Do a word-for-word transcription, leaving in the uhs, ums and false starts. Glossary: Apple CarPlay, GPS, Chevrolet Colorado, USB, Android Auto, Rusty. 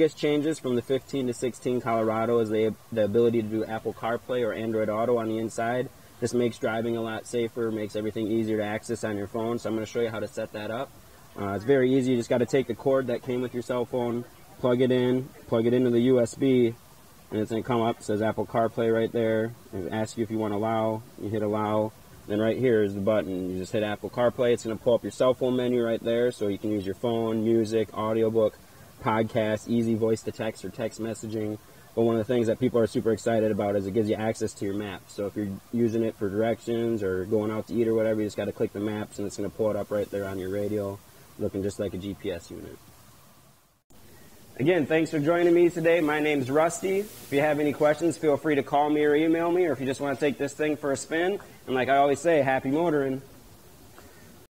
biggest changes from the fifteen to sixteen Colorado is the, the ability to do Apple CarPlay or Android Auto on the inside. This makes driving a lot safer, makes everything easier to access on your phone, so I'm going to show you how to set that up. Uh, it's very easy. You just got to take the cord that came with your cell phone, plug it in, plug it into the U S B, and it's going to come up. It says Apple CarPlay right there. It'll ask you if you want to allow. You hit allow. Then right here is the button. You just hit Apple CarPlay. It's going to pull up your cell phone menu right there, so you can use your phone, music, audiobook, podcast, easy voice to text or text messaging. But one of the things that people are super excited about is it gives you access to your map. So if you're using it for directions or going out to eat or whatever, you just got to click the maps and it's going to pull it up right there on your radio, looking just like a G P S unit. Again, thanks for joining me today. My name's Rusty. If you have any questions, feel free to call me or email me, or if you just want to take this thing for a spin. And like I always say, happy motoring.